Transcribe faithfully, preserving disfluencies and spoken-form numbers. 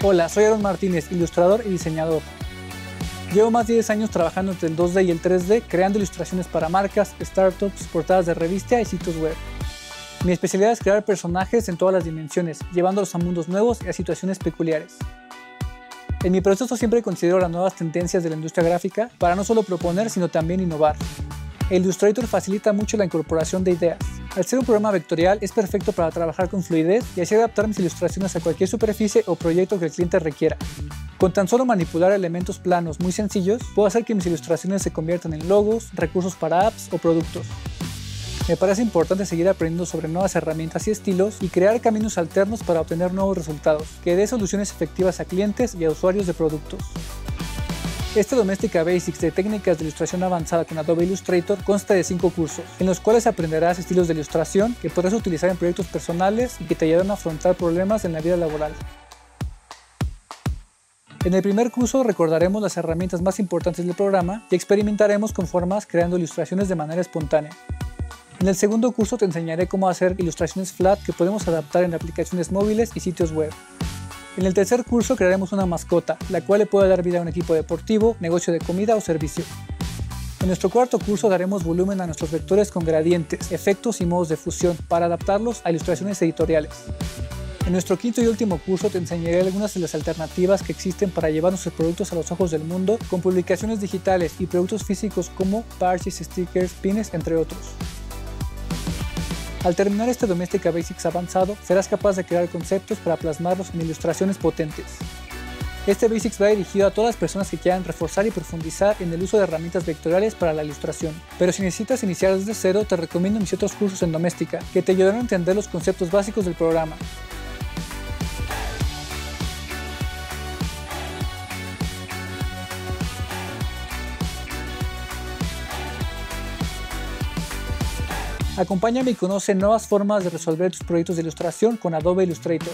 Hola, soy Aarón Martínez, ilustrador y diseñador. Llevo más de diez años trabajando entre el dos D y el tres D, creando ilustraciones para marcas, startups, portadas de revista y sitios web. Mi especialidad es crear personajes en todas las dimensiones, llevándolos a mundos nuevos y a situaciones peculiares. En mi proceso siempre considero las nuevas tendencias de la industria gráfica para no solo proponer, sino también innovar. El Illustrator facilita mucho la incorporación de ideas. Al ser un programa vectorial, es perfecto para trabajar con fluidez y así adaptar mis ilustraciones a cualquier superficie o proyecto que el cliente requiera. Con tan solo manipular elementos planos muy sencillos, puedo hacer que mis ilustraciones se conviertan en logos, recursos para apps o productos. Me parece importante seguir aprendiendo sobre nuevas herramientas y estilos y crear caminos alternos para obtener nuevos resultados, que dé soluciones efectivas a clientes y a usuarios de productos. Este Domestika Basics de técnicas de ilustración avanzada con Adobe Illustrator consta de cinco cursos, en los cuales aprenderás estilos de ilustración que podrás utilizar en proyectos personales y que te ayudarán a afrontar problemas en la vida laboral. En el primer curso recordaremos las herramientas más importantes del programa y experimentaremos con formas creando ilustraciones de manera espontánea. En el segundo curso te enseñaré cómo hacer ilustraciones flat que podemos adaptar en aplicaciones móviles y sitios web. En el tercer curso crearemos una mascota, la cual le puede dar vida a un equipo deportivo, negocio de comida o servicio. En nuestro cuarto curso daremos volumen a nuestros vectores con gradientes, efectos y modos de fusión para adaptarlos a ilustraciones editoriales. En nuestro quinto y último curso te enseñaré algunas de las alternativas que existen para llevar nuestros productos a los ojos del mundo con publicaciones digitales y productos físicos como parches, stickers, pines, entre otros. Al terminar este Domestika Basics avanzado, serás capaz de crear conceptos para plasmarlos en ilustraciones potentes. Este Basics va dirigido a todas las personas que quieran reforzar y profundizar en el uso de herramientas vectoriales para la ilustración. Pero si necesitas iniciar desde cero, te recomiendo mis otros cursos en Domestika, que te ayudarán a entender los conceptos básicos del programa. Acompáñame y conoce nuevas formas de resolver tus proyectos de ilustración con Adobe Illustrator.